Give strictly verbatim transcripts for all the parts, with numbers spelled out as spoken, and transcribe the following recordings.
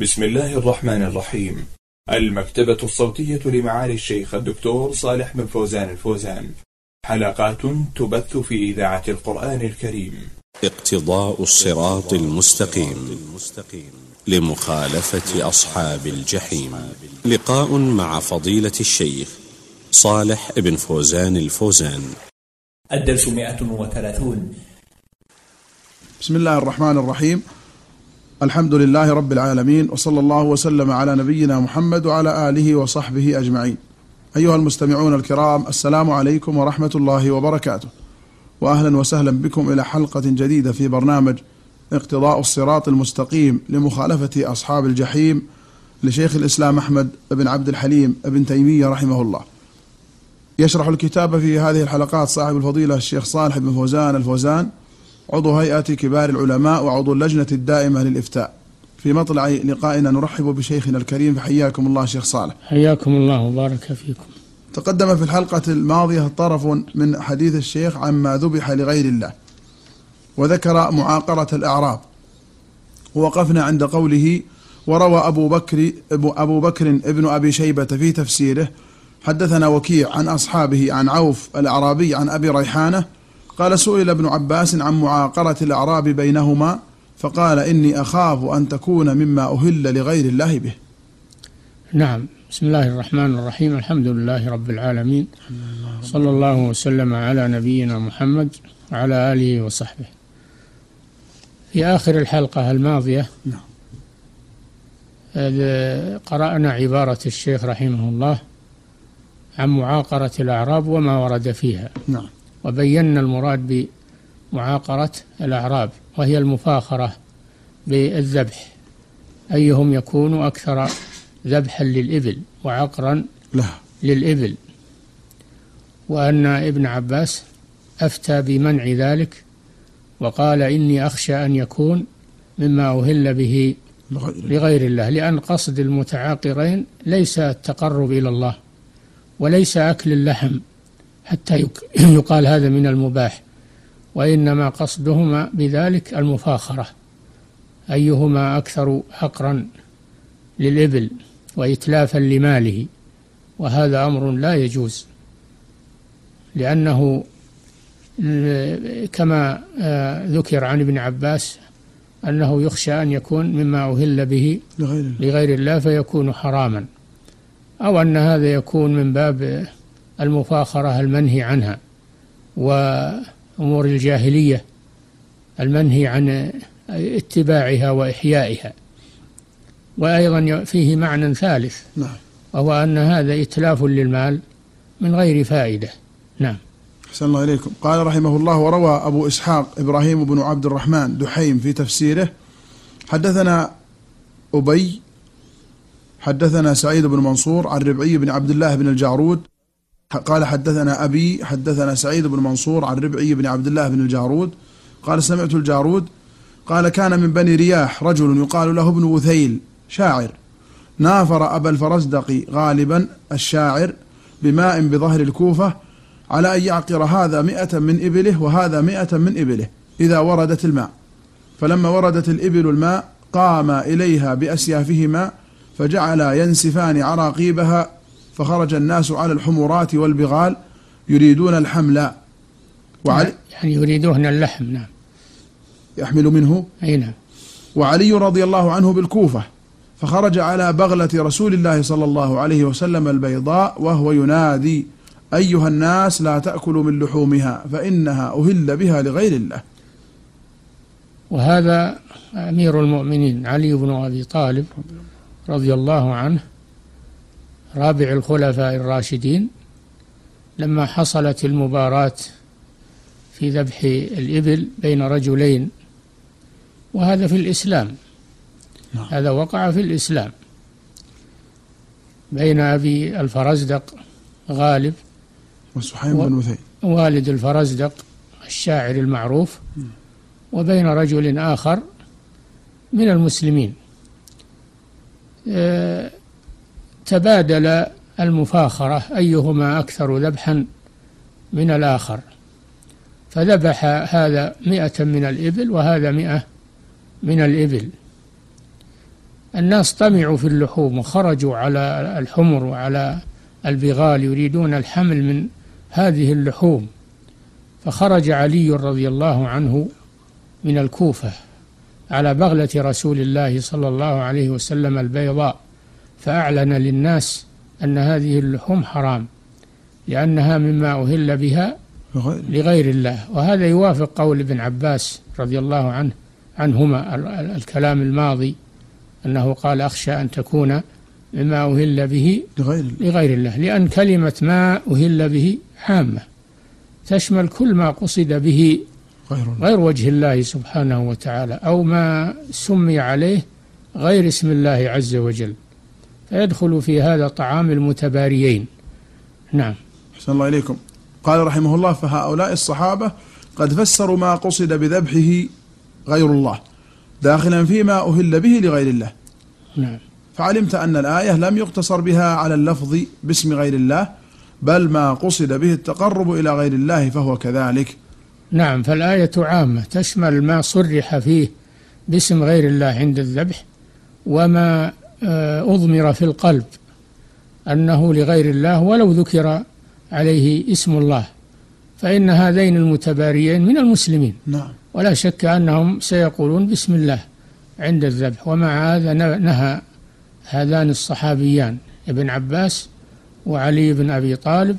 بسم الله الرحمن الرحيم. المكتبة الصوتية لمعالي الشيخ الدكتور صالح بن فوزان الفوزان، حلقات تبث في إذاعة القرآن الكريم. اقتضاء الصراط المستقيم لمخالفة أصحاب الجحيم، لقاء مع فضيلة الشيخ صالح بن فوزان الفوزان. الدرس مئة وثلاثون. بسم الله الرحمن الرحيم. الحمد لله رب العالمين، وصلى الله وسلم على نبينا محمد وعلى آله وصحبه أجمعين. أيها المستمعون الكرام، السلام عليكم ورحمة الله وبركاته، وأهلا وسهلا بكم إلى حلقة جديدة في برنامج اقتضاء الصراط المستقيم لمخالفة أصحاب الجحيم لشيخ الإسلام أحمد بن عبد الحليم بن تيمية رحمه الله. يشرح الكتاب في هذه الحلقات صاحب الفضيلة الشيخ صالح بن فوزان الفوزان، عضو هيئة كبار العلماء وعضو اللجنة الدائمة للإفتاء. في مطلع لقائنا نرحب بشيخنا الكريم، فحياكم الله شيخ صالح. حياكم الله وبارك فيكم. تقدم في الحلقة الماضية طرف من حديث الشيخ عما ذبح لغير الله، وذكر معاقرة الأعراب، ووقفنا عند قوله وروى أبو بكر أبو بكر ابن أبي شيبة في تفسيره: حدثنا وكيع عن أصحابه عن عوف الأعرابي عن أبي ريحانة قال: سئل ابن عباس عن معاقرة الأعراب بينهما فقال: إني أخاف أن تكون مما أهل لغير الله به. نعم. بسم الله الرحمن الرحيم. الحمد لله رب العالمين، صلى الله وسلم على نبينا محمد وعلى آله وصحبه. في آخر الحلقة الماضية قرأنا عبارة الشيخ رحمه الله عن معاقرة الأعراب وما ورد فيها. نعم. وبينا المراد بمعاقرة الأعراب، وهي المفاخرة بالذبح، أيهم يكون أكثر ذبحا للإبل وعقرا للإبل، وأن ابن عباس أفتى بمنع ذلك وقال: إني أخشى أن يكون مما أهل به لغير الله، لأن قصد المتعاقرين ليس التقرب إلى الله وليس أكل اللحم حتى يقال هذا من المباح، وإنما قصدهما بذلك المفاخرة، أيهما أكثر حقرا للإبل وإتلافا لماله، وهذا أمر لا يجوز، لأنه كما ذكر عن ابن عباس أنه يخشى أن يكون مما أهل به لغير الله فيكون حراما، أو أن هذا يكون من باب المفاخرة المنهي عنها، وأمور الجاهلية المنهي عن اتباعها وإحيائها. وأيضا فيه معنى ثالث، وهو أن هذا إتلاف للمال من غير فائدة. نعم. أحسن الله إليكم. قال رحمه الله: وروى أبو إسحاق إبراهيم بن عبد الرحمن دحيم في تفسيره: حدثنا أبي حدثنا سعيد بن منصور عن ربعي بن عبد الله بن الجارود قال: حدثنا أبي حدثنا سعيد بن منصور عن ربعي بن عبد الله بن الجارود قال: سمعت الجارود قال: كان من بني رياح رجل يقال له ابن وثيل شاعر، نافر أبا الفرزدق غالبا الشاعر بماء بظهر الكوفة على أن يعقر هذا مئة من إبله وهذا مئة من إبله إذا وردت الماء، فلما وردت الإبل الماء قام إليها بأسيافهما فجعلا ينسفان عراقيبها، فخرج الناس على الحمرات والبغال يريدون الحمل. وعلي يعني يريدون اللحم. نعم. يحمل منه. أي نعم. وعلي رضي الله عنه بالكوفة، فخرج على بغلة رسول الله صلى الله عليه وسلم البيضاء وهو ينادي: أيها الناس لا تأكلوا من لحومها فإنها أهل بها لغير الله. وهذا أمير المؤمنين علي بن أبي طالب رضي الله عنه، رابع الخلفاء الراشدين، لما حصلت المباراة في ذبح الإبل بين رجلين، وهذا في الإسلام. نعم. هذا وقع في الإسلام بين أبي الفرزدق غالب وسحيم بن وثيل والد الفرزدق الشاعر المعروف، وبين رجل آخر من المسلمين. آه تبادل المفاخرة أيهما أكثر ذبحا من الآخر، فذبح هذا مئة من الإبل وهذا مئة من الإبل، الناس طمعوا في اللحوم وخرجوا على الحمر وعلى البغال يريدون الحمل من هذه اللحوم، فخرج علي رضي الله عنه من الكوفة على بغلة رسول الله صلى الله عليه وسلم البيضاء، فأعلن للناس أن هذه اللحوم حرام لأنها مما أهل بها لغير الله. وهذا يوافق قول ابن عباس رضي الله عنه عنهما الكلام الماضي، أنه قال أخشى أن تكون مما أهل به لغير الله، لأن كلمة ما أهل به عامة تشمل كل ما قصد به غير وجه الله سبحانه وتعالى، أو ما سمي عليه غير اسم الله عز وجل، فيدخل في هذا طعام المتباريين. نعم. أحسن الله إليكم. قال رحمه الله: فهؤلاء الصحابة قد فسروا ما قصد بذبحه غير الله داخلا فيما أهل به لغير الله. نعم. فعلمت أن الآية لم يقتصر بها على اللفظ باسم غير الله، بل ما قصد به التقرب إلى غير الله فهو كذلك. نعم، فالآية عامة تشمل ما صرح فيه باسم غير الله عند الذبح، وما أضمر في القلب أنه لغير الله ولو ذكر عليه اسم الله، فإن هذين المتباريين من المسلمين. نعم. ولا شك أنهم سيقولون بسم الله عند الذبح. ومع هذا نهى هذان الصحابيان ابن عباس وعلي بن أبي طالب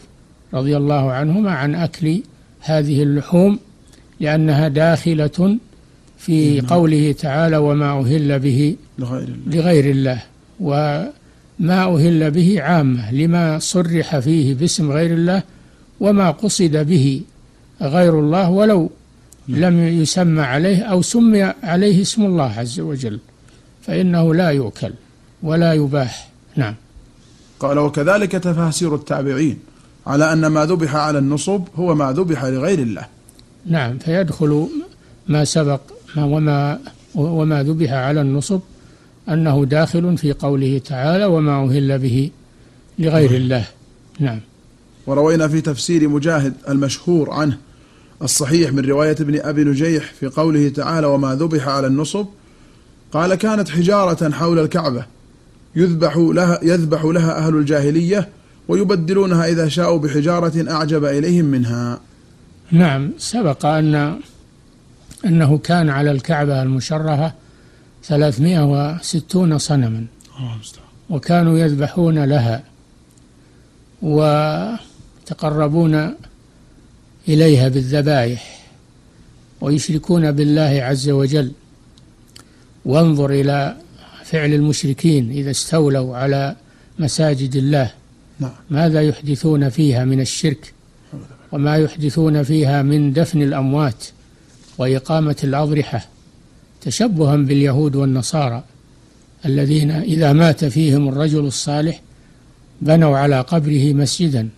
رضي الله عنهما عن أكل هذه اللحوم، لأنها داخلة في قوله تعالى: وما أهل به لغير الله. وما أهل به عامة لما صرح فيه باسم غير الله، وما قصد به غير الله ولو لم يسمى عليه أو سمي عليه اسم الله عز وجل، فإنه لا يؤكل ولا يباح. نعم. قال: وكذلك تفاسير التابعين على أن ما ذبح على النصب هو ما ذبح لغير الله. نعم، فيدخل ما سبق وما وما ذبح على النصب أنه داخل في قوله تعالى: وما أهل به لغير الله. نعم. وروينا في تفسير مجاهد المشهور عنه الصحيح من رواية ابن أبي نجيح في قوله تعالى: وما ذبح على النصب، قال: كانت حجارة حول الكعبة يذبح لها يذبح لها أهل الجاهلية، ويبدلونها إذا شاءوا بحجارة أعجب إليهم منها. نعم، سبق أن أنه كان على الكعبة المشرفة ثلاثمائة وستين صنما، وكانوا يذبحون لها وتقربون إليها بالذبائح ويشركون بالله عز وجل. وانظر إلى فعل المشركين إذا استولوا على مساجد الله، ماذا يحدثون فيها من الشرك، وما يحدثون فيها من دفن الأموات وإقامة الأضرحة، تشبها باليهود والنصارى الذين إذا مات فيهم الرجل الصالح بنوا على قبره مسجدا.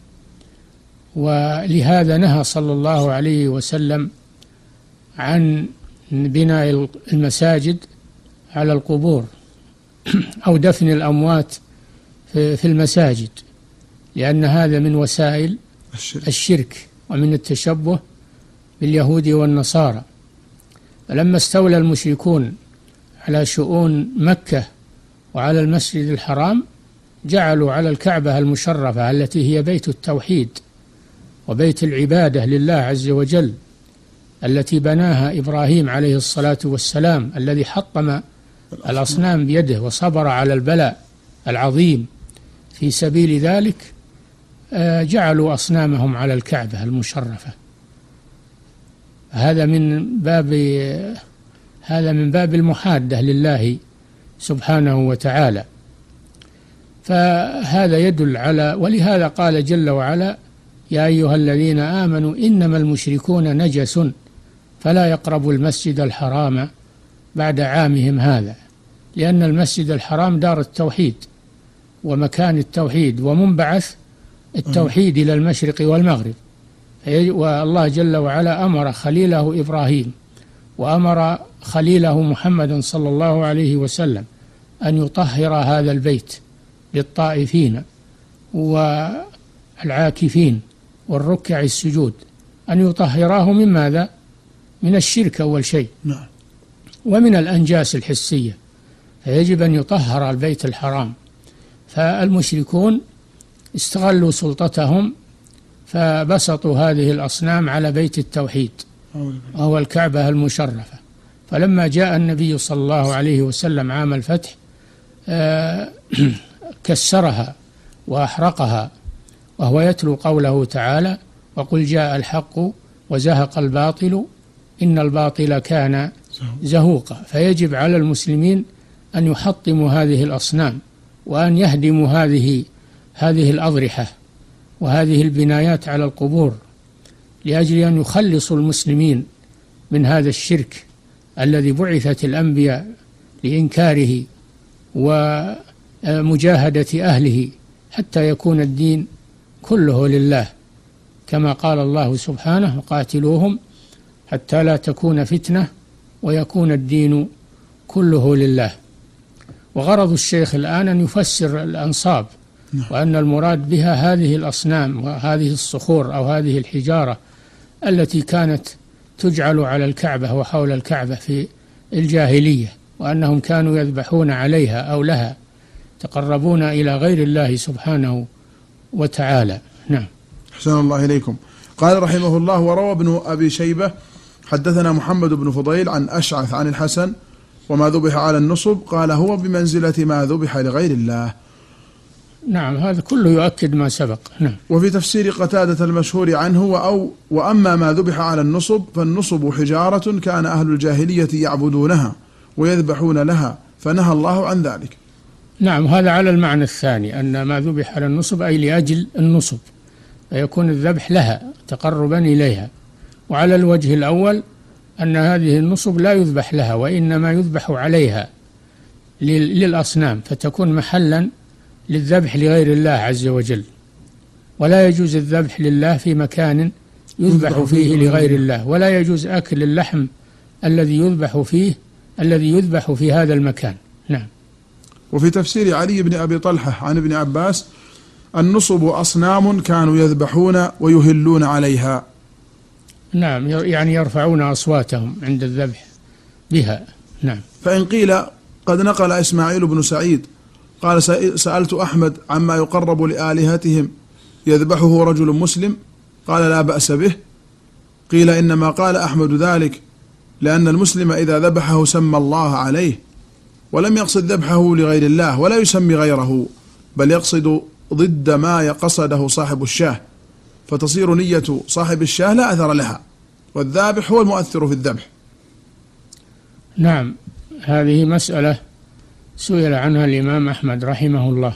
ولهذا نهى صلى الله عليه وسلم عن بناء المساجد على القبور أو دفن الأموات في المساجد، لأن هذا من وسائل الشرك ومن التشبه باليهود والنصارى. فلما استولى المشركون على شؤون مكة وعلى المسجد الحرام، جعلوا على الكعبة المشرفة التي هي بيت التوحيد وبيت العبادة لله عز وجل، التي بناها إبراهيم عليه الصلاة والسلام، الذي حطم الأصنام بيده وصبر على البلاء العظيم في سبيل ذلك، جعلوا أصنامهم على الكعبة المشرفة. هذا من باب هذا من باب المحادة لله سبحانه وتعالى. فهذا يدل على، ولهذا قال جل وعلا: يا أيها الذين آمنوا إنما المشركون نجس فلا يقربوا المسجد الحرام بعد عامهم هذا، لأن المسجد الحرام دار التوحيد ومكان التوحيد ومنبعث التوحيد إلى المشرق والمغرب. والله جل وعلا أمر خليله إبراهيم وأمر خليله محمد صلى الله عليه وسلم أن يطهر هذا البيت للطائفين والعاكفين والركع السجود، أن يطهراه من ماذا؟ من الشرك أول شيء، ومن الأنجاس الحسية، فيجب أن يطهر البيت الحرام. فالمشركون استغلوا سلطتهم فبسطوا هذه الأصنام على بيت التوحيد وهو الكعبة المشرفة. فلما جاء النبي صلى الله عليه وسلم عام الفتح كسرها وأحرقها، وهو يتلو قوله تعالى: وقل جاء الحق وزهق الباطل إن الباطل كان زهوقا. فيجب على المسلمين أن يحطموا هذه الأصنام وأن يهدموا هذه هذه الأضرحة وهذه البنايات على القبور، لأجل أن يخلصوا المسلمين من هذا الشرك الذي بعثت الأنبياء لإنكاره ومجاهدة أهله، حتى يكون الدين كله لله، كما قال الله سبحانه: وقاتلوهم حتى لا تكون فتنة ويكون الدين كله لله. وغرض الشيخ الآن أن يفسر الأنصاب، وأن المراد بها هذه الأصنام وهذه الصخور أو هذه الحجارة التي كانت تجعل على الكعبة وحول الكعبة في الجاهلية، وأنهم كانوا يذبحون عليها أو لها، تقربون إلى غير الله سبحانه وتعالى. نعم. أحسن الله إليكم. قال رحمه الله: وروى ابن أبي شيبة حدثنا محمد بن فضيل عن أشعث عن الحسن: وما ذبح على النصب قال هو بمنزلة ما ذبح لغير الله. نعم، هذا كله يؤكد ما سبق. نعم. وفي تفسير قتادة المشهور عنه: وأو وأما ما ذبح على النصب فالنصب حجارة كان أهل الجاهلية يعبدونها ويذبحون لها فنهى الله عن ذلك. نعم، هذا على المعنى الثاني، أن ما ذبح على النصب أي لأجل النصب، فيكون الذبح لها تقربا إليها. وعلى الوجه الأول أن هذه النصب لا يذبح لها وإنما يذبح عليها للأصنام، فتكون محلا للذبح لغير الله عز وجل. ولا يجوز الذبح لله في مكان يذبح فيه لغير الله، ولا يجوز أكل اللحم الذي يذبح فيه الذي يذبح في هذا المكان. نعم. وفي تفسير علي بن أبي طلحة عن ابن عباس: النصب أصنام كانوا يذبحون ويهلون عليها. نعم، يعني يرفعون أصواتهم عند الذبح بها. نعم. فإن قيل قد نقل إسماعيل بن سعيد قال: سألت أحمد عما يقرب لآلهتهم يذبحه رجل مسلم، قال: لا بأس به. قيل: إنما قال أحمد ذلك لأن المسلم إذا ذبحه سمى الله عليه، ولم يقصد ذبحه لغير الله ولا يسمي غيره، بل يقصد ضد ما قصده صاحب الشاه، فتصير نية صاحب الشاه لا أثر لها، والذابح هو المؤثر في الذبح. نعم، هذه مسألة سئل عنها الإمام أحمد رحمه الله،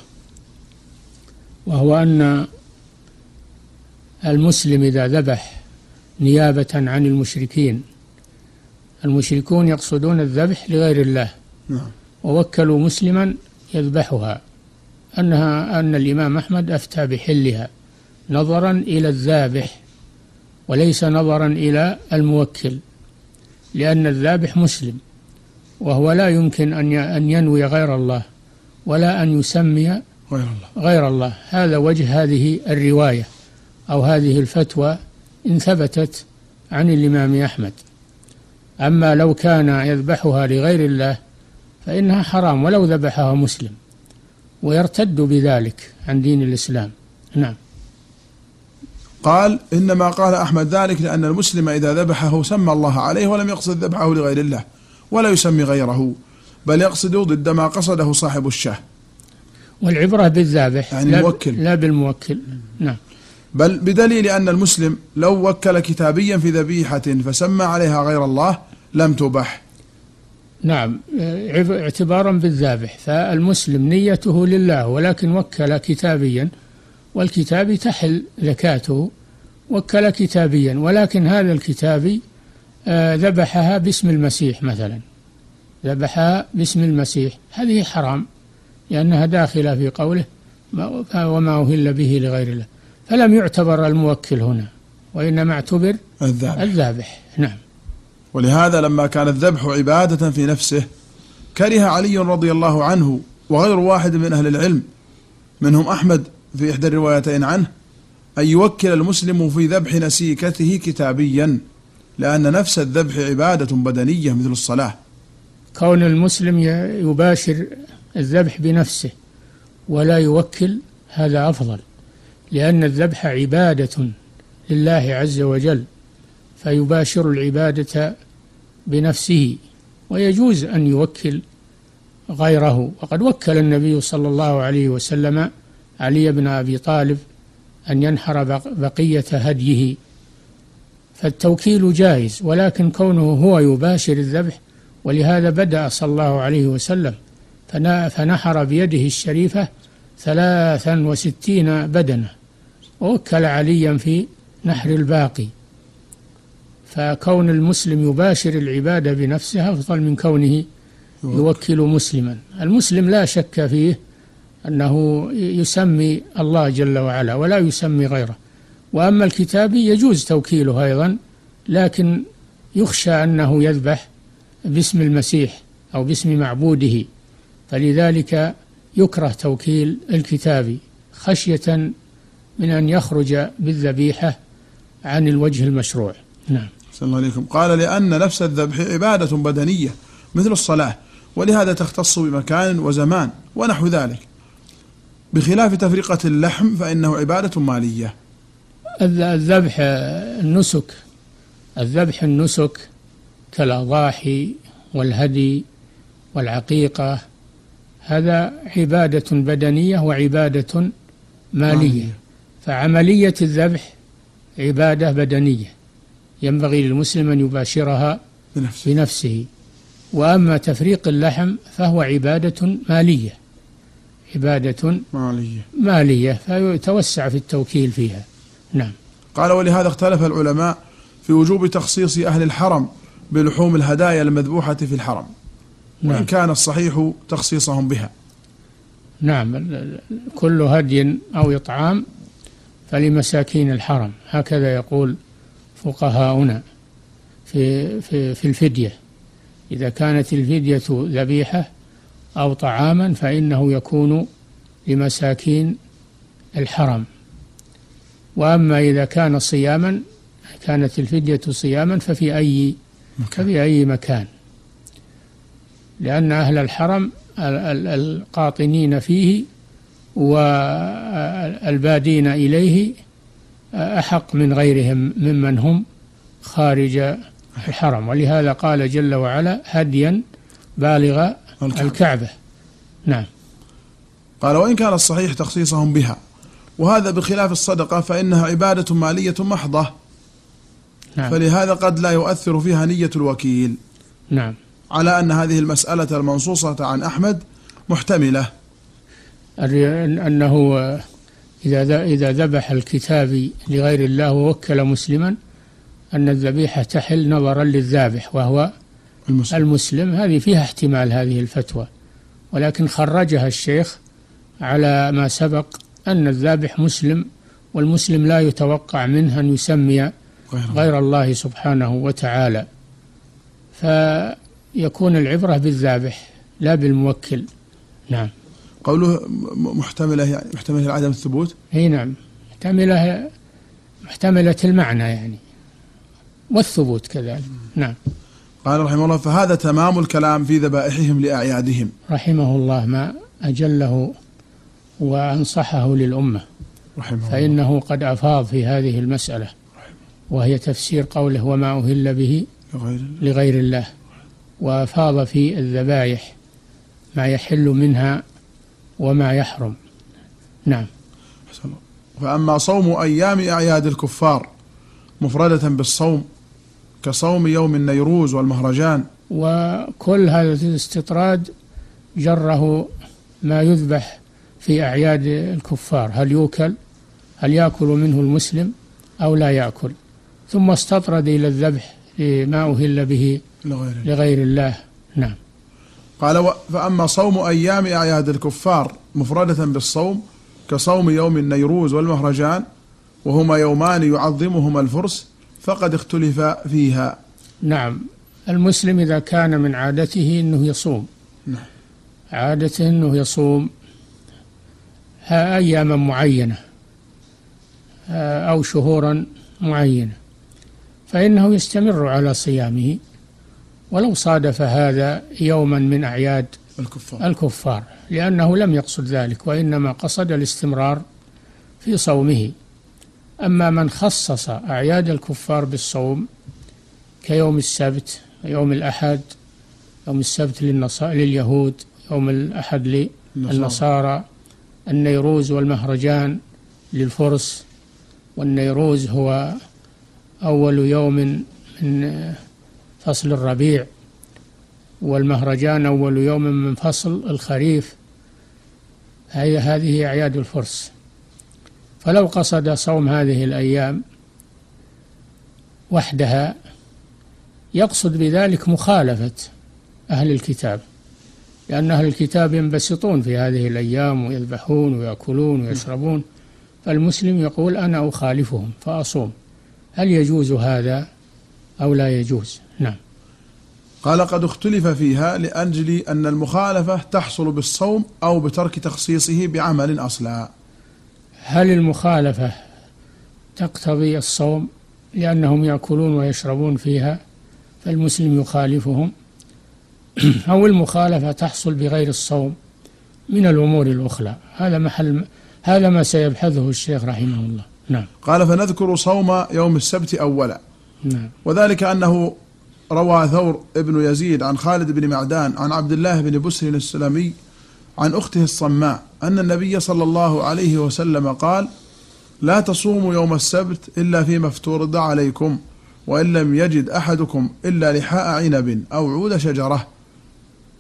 وهو أن المسلم إذا ذبح نيابة عن المشركين، المشركون يقصدون الذبح لغير الله، ووكلوا مسلما يذبحها، أنها أن الإمام أحمد أفتى بحلها نظرا إلى الذابح وليس نظرا إلى الموكل، لأن الذابح مسلم وهو لا يمكن أن ينوي غير الله ولا أن يسمي غير الله. هذا وجه هذه الرواية أو هذه الفتوى إن ثبتت عن الإمام أحمد. أما لو كان يذبحها لغير الله فإنها حرام ولو ذبحها مسلم، ويرتد بذلك عن دين الإسلام. نعم. قال: إنما قال أحمد ذلك لأن المسلم إذا ذبحه سمى الله عليه، ولم يقصد ذبحه لغير الله ولا يسمي غيره، بل يقصد ضد ما قصده صاحب الشاه. والعبرة بالذابح يعني لا الموكل، لا بالموكل. نعم. بل بدليل أن المسلم لو وكل كتابيا في ذبيحة فسمى عليها غير الله لم تبح. نعم، اعتبارا بالذابح، فالمسلم نيته لله، ولكن وكل كتابيا والكتابي تحل زكاته، وكل كتابيا، ولكن هذا الكتابي ذبحها باسم المسيح مثلا، ذبحها باسم المسيح، هذه حرام لأنها داخلة في قوله وما أهل به لغير الله، فلم يعتبر الموكل هنا وإنما اعتبر الذابح, الذابح. نعم. ولهذا لما كان الذبح عبادة في نفسه كره علي رضي الله عنه وغير واحد من أهل العلم منهم أحمد في إحدى الروايتين عنه أن يوكل المسلم في ذبح نسيكته كتابيا، لأن نفس الذبح عبادة بدنية مثل الصلاة، كون المسلم يباشر الذبح بنفسه ولا يوكل هذا أفضل، لأن الذبح عبادة لله عز وجل، فيباشر العبادة بنفسه، ويجوز أن يوكل غيره. وقد وكل النبي صلى الله عليه وسلم علي بن أبي طالب أن ينحر بقية هديه، فالتوكيل جائز، ولكن كونه هو يباشر الذبح، ولهذا بدأ صلى الله عليه وسلم فنحر بيده الشريفة ثلاثا وستين بدنة، ووكل عليا في نحر الباقي. فكون المسلم يباشر العبادة بنفسه أفضل من كونه يوكل مسلما. المسلم لا شك فيه أنه يسمي الله جل وعلا ولا يسمي غيره. وأما الكتابي يجوز توكيله أيضا، لكن يخشى أنه يذبح باسم المسيح أو باسم معبوده، فلذلك يكره توكيل الكتابي خشية من أن يخرج بالذبيحة عن الوجه المشروع. نعم. السلام عليكم. قال لأن نفس الذبح عبادة بدنية مثل الصلاة، ولهذا تختص بمكان وزمان ونحو ذلك، بخلاف تفرقة اللحم فإنه عبادة مالية. الذبح النسك، الذبح النسك كالأضاحي والهدي والعقيقة، هذا عبادة بدنية وعبادة مالية، فعملية الذبح عبادة بدنية ينبغي للمسلم أن يباشرها بنفسه. وأما تفريق اللحم فهو عبادة مالية، عبادة مالية مالية فيتوسع في التوكيل فيها. نعم. قال ولهذا اختلف العلماء في وجوب تخصيص أهل الحرم بلحوم الهدايا المذبوحة في الحرم، وإن نعم. كان الصحيح تخصيصهم بها. نعم، كل هدي أو إطعام فلمساكين الحرم، هكذا يقول فقهاؤنا في, في, في الفدية. إذا كانت الفدية ذبيحة أو طعاما فإنه يكون لمساكين الحرم. وأما إذا كان صياما، كانت الفدية صياما ففي أي ففي أي مكان، لأن أهل الحرم القاطنين فيه والبادين إليه أحق من غيرهم ممن هم خارج الحرم، ولهذا قال جل وعلا هديا بالغ الكعبة. نعم. قال وإن كان الصحيح تخصيصهم بها، وهذا بخلاف الصدقة فإنها عبادة مالية محضة. نعم. فلهذا قد لا يؤثر فيها نية الوكيل. نعم. على أن هذه المسألة المنصوصة عن أحمد محتملة، أنه إذا إذا ذبح الكتابي لغير الله ووكل مسلما أن الذبيحة تحل نظرا للذابح وهو المسلم. المسلم هذه فيها احتمال هذه الفتوى، ولكن خرجها الشيخ على ما سبق أن الذابح مسلم، والمسلم لا يتوقع منه أن يسمي غير الله سبحانه وتعالى، فيكون العبرة بالذابح لا بالموكل. نعم. قوله محتملة، يعني محتملة عدم الثبوت. اي نعم، محتملة محتملة المعنى يعني والثبوت كذلك. نعم. قال رحمه الله فهذا تمام الكلام في ذبائحهم لأعيادهم. رحمه الله ما أجله وأنصحه للأمة رحمه، فإنه الله قد أفاض في هذه المسألة رحمه، وهي تفسير قوله وما أهل به لغير الله, لغير الله. وأفاض في الذبائح ما يحل منها وما يحرم. نعم. فأما صوم أيام أعياد الكفار مفردة بالصوم كصوم يوم النيروز والمهرجان، وكل هذا الاستطراد جره ما يذبح في أعياد الكفار، هل يوكل، هل يأكل منه المسلم أو لا يأكل، ثم استطرد إلى الذبح لما أهل به لغير, لغير الله. نعم. قال فأما صوم أيام أعياد الكفار مفردة بالصوم كصوم يوم النيروز والمهرجان، وهما يومان يعظمهما الفرس، فقد اختلف فيها. نعم. المسلم إذا كان من عادته أنه يصوم، نعم. عادته أنه يصوم أياما معينة أو شهورا معينة، فإنه يستمر على صيامه ولو صادف هذا يوما من أعياد الكفار, الكفار لأنه لم يقصد ذلك, وإنما قصد الاستمرار في صومه. أما من خصص أعياد الكفار بالصوم كيوم السبت, يوم الأحد, يوم السبت لليهود, يوم الأحد للنصارى, النيروز والمهرجان للفرس, والنيروز هو أول يوم من فصل الربيع, والمهرجان أول يوم من فصل الخريف, هي هذه أعياد الفرس. فلو قصد صوم هذه الأيام وحدها يقصد بذلك مخالفة أهل الكتاب, لأن أهل الكتاب ينبسطون في هذه الأيام ويذبحون ويأكلون ويشربون, فالمسلم يقول أنا أخالفهم فأصوم. هل يجوز هذا أو لا يجوز؟ نعم. قال قد اختلف فيها لأجل أن المخالفة تحصل بالصوم أو بترك تخصيصه بعمل أصلا. هل المخالفة تقتضي الصوم لأنهم يأكلون ويشربون فيها فالمسلم يخالفهم, أو المخالفة تحصل بغير الصوم من الأمور الأخرى؟ هذا محل, هذا ما سيبحثه الشيخ رحمه الله. نعم. قال فنذكر صوم يوم السبت أولا. نعم. وذلك أنه روى ثور بن يزيد عن خالد بن معدان عن عبد الله بن بسر السلمي عن أخته الصماء أن النبي صلى الله عليه وسلم قال لا تصوموا يوم السبت إلا فيما افترض عليكم, وإن لم يجد أحدكم إلا لحاء عنب أو عود شجرة,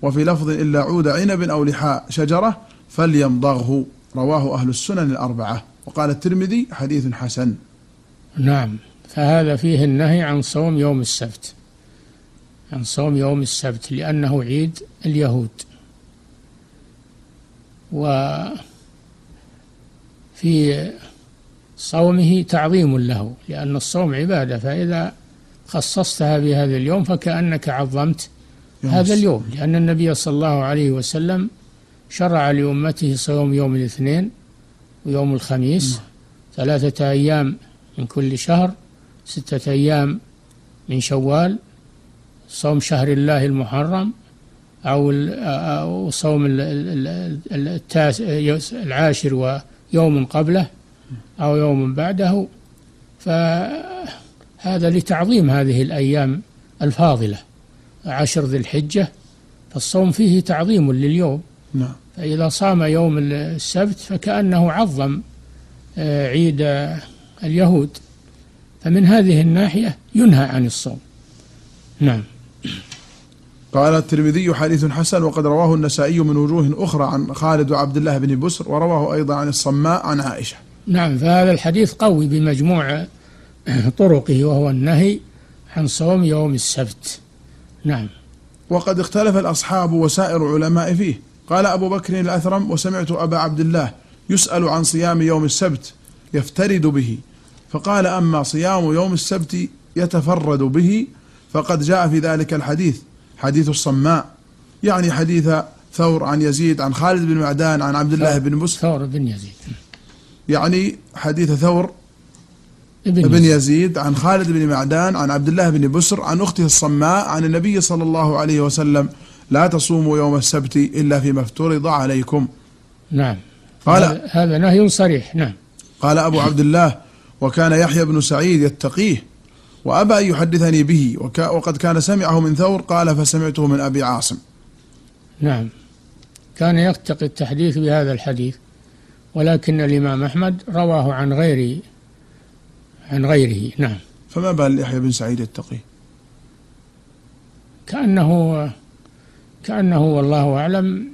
وفي لفظ إلا عود عنب أو لحاء شجرة فليمضغه, رواه أهل السنن الأربعة. وقال الترمذي حديث حسن. نعم. فهذا فيه النهي عن صوم يوم السبت, عن صوم يوم السبت لأنه عيد اليهود, وفي صومه تعظيم له لأن الصوم عبادة, فإذا خصصتها بهذا اليوم فكأنك عظمت هذا اليوم, لأن النبي صلى الله عليه وسلم شرع لأمته صوم يوم الاثنين ويوم الخميس, ثلاثة أيام من كل شهر, ستة أيام من شوال, صوم شهر الله المحرم, أو صوم العاشر ويوم قبله أو يوم بعده. فهذا لتعظيم هذه الأيام الفاضلة, عشر ذي الحجة, فالصوم فيه تعظيم لليوم. فإذا صام يوم السبت فكأنه عظم عيد اليهود, فمن هذه الناحية ينهى عن الصوم. نعم. قال الترمذي حديث حسن. وقد رواه النسائي من وجوه أخرى عن خالد وعبد الله بن بسر, ورواه أيضا عن الصماء عن عائشة. نعم. فهذا الحديث قوي بمجموع طرقه, وهو النهي عن صوم يوم السبت. نعم. وقد اختلف الأصحاب وسائر العلماء فيه. قال أبو بكر الأثرم وسمعت أبا عبد الله يسأل عن صيام يوم السبت يفترد به, فقال أما صيام يوم السبت يتفرد به فقد جاء في ذلك الحديث حديث الصماء, يعني حديث ثور عن يزيد عن خالد بن معدان عن عبد الله بن بسر, ثور بن يزيد, يعني حديث ثور ابن, ابن يزيد عن خالد بن معدان عن عبد الله بن بسر عن أخته الصماء عن النبي صلى الله عليه وسلم لا تصوموا يوم السبت إلا فيما افترض عليكم. نعم. قال هذا نهي صريح. نعم. قال أبو عبد الله وكان يحيى بن سعيد يتقيه وأبى أن يحدثني به, وقد كان سمعه من ثور قال فسمعته من أبي عاصم. نعم. كان يتقي التحديث بهذا الحديث, ولكن الإمام أحمد رواه عن غيره عن غيره نعم. فما بال يحيى بن سعيد يتقيه؟ كأنه كأنه والله أعلم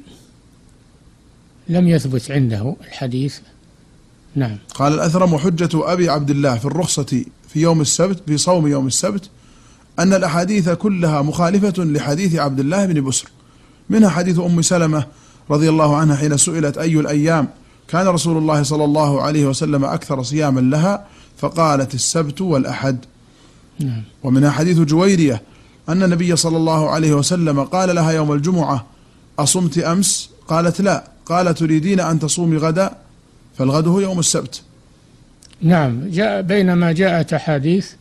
لم يثبت عنده الحديث. نعم. قال الأثرم وحجة أبي عبد الله في الرخصة في يوم السبت في صوم يوم السبت أن الأحاديث كلها مخالفة لحديث عبد الله بن بسر, منها حديث أم سلمة رضي الله عنها حين سئلت أي الأيام كان رسول الله صلى الله عليه وسلم أكثر صياما لها, فقالت السبت والأحد. نعم. ومنها حديث جويرية أن النبي صلى الله عليه وسلم قال لها يوم الجمعة أصمت أمس؟ قالت لا. قال تريدين أن تصومي غدا؟ فالغد هو يوم السبت. نعم. جاء بينما جاءت أحاديث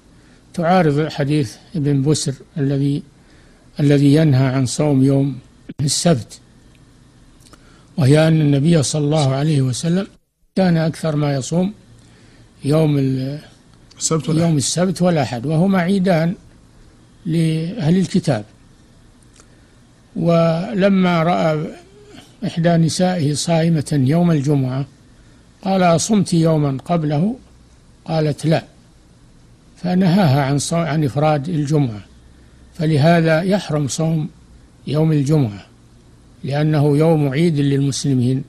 تعارض حديث ابن بسر الذي الذي ينهى عن صوم يوم السبت، وهي أن النبي صلى الله عليه وسلم كان أكثر ما يصوم يوم السبت يوم السبت والأحد، وهما عيدان لأهل الكتاب. ولما رأى إحدى نسائه صائمة يوم الجمعة قال: أصمت يوما قبله؟ قالت: لا، فنهاها عن صو... عن إفراد الجمعة، فلهذا يحرم صوم يوم الجمعة، لأنه يوم عيد للمسلمين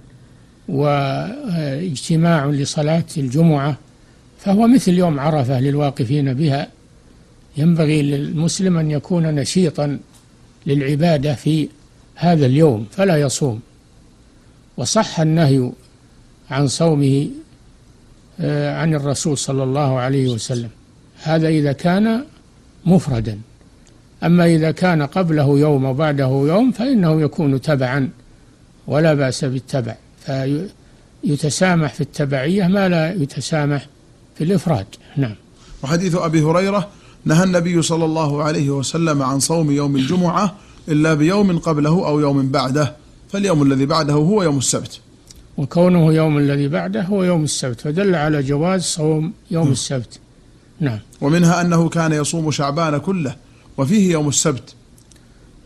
واجتماع لصلاة الجمعة، فهو مثل يوم عرفة للواقفين بها. ينبغي للمسلم أن يكون نشيطا للعبادة في هذا اليوم فلا يصوم. وصح النهي عن صومه عن الرسول صلى الله عليه وسلم، هذا إذا كان مفردا. أما إذا كان قبله يوم وبعده يوم فإنه يكون تبعا ولا بأس بالتبع، فيتسامح في التبعية ما لا يتسامح في الإفراد. نعم. وحديث أبي هريرة: نهى النبي صلى الله عليه وسلم عن صوم يوم الجمعة إلا بيوم قبله أو يوم بعده، فاليوم الذي بعده هو يوم السبت. وكونه يوم الذي بعده هو يوم السبت فدل على جواز صوم يوم م. السبت. نعم. ومنها أنه كان يصوم شعبان كله وفيه يوم السبت.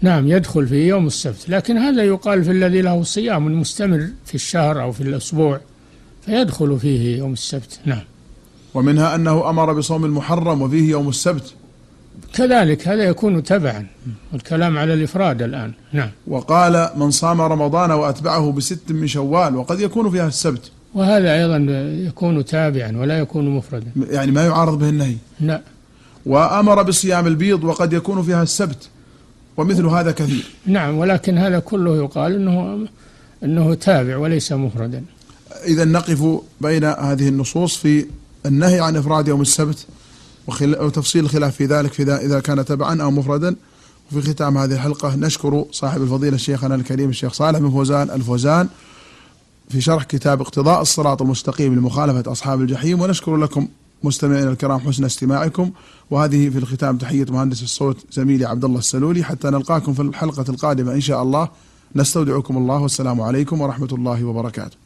نعم، يدخل فيه يوم السبت، لكن هذا يقال في الذي له صيام مستمر في الشهر أو في الأسبوع فيدخل فيه يوم السبت. نعم. ومنها أنه أمر بصوم المحرم وفيه يوم السبت كذلك، هذا يكون تبعا، والكلام على الإفراد الآن. نعم. وقال: من صام رمضان وأتبعه بست من شوال، وقد يكون فيها السبت، وهذا أيضا يكون تابعا ولا يكون مفردا، يعني ما يعارض به النهي. نعم. وأمر بصيام البيض وقد يكون فيها السبت، ومثل هذا كثير. نعم، ولكن هذا كله يقال أنه أنه تابع وليس مفردا. إذا نقف بين هذه النصوص في النهي عن إفراد يوم السبت وتفصيل الخلاف في ذلك إذا كان تبعا أو مفردا. وفي ختام هذه الحلقة نشكر صاحب الفضيلة شيخنا الكريم الشيخ صالح بن فوزان الفوزان في شرح كتاب اقتضاء الصراط المستقيم لمخالفة أصحاب الجحيم، ونشكر لكم مستمعينا الكرام حسن استماعكم. وهذه في الختام تحية مهندس الصوت زميلي عبد الله السلولي، حتى نلقاكم في الحلقة القادمة إن شاء الله. نستودعكم الله، والسلام عليكم ورحمة الله وبركاته.